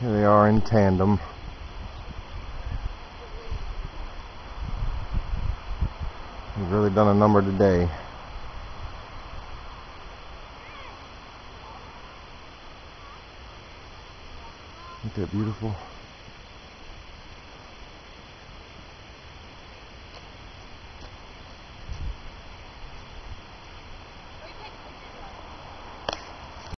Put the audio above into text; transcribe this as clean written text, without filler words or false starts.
Here they are in tandem. We've really done a number today. Isn't that beautiful?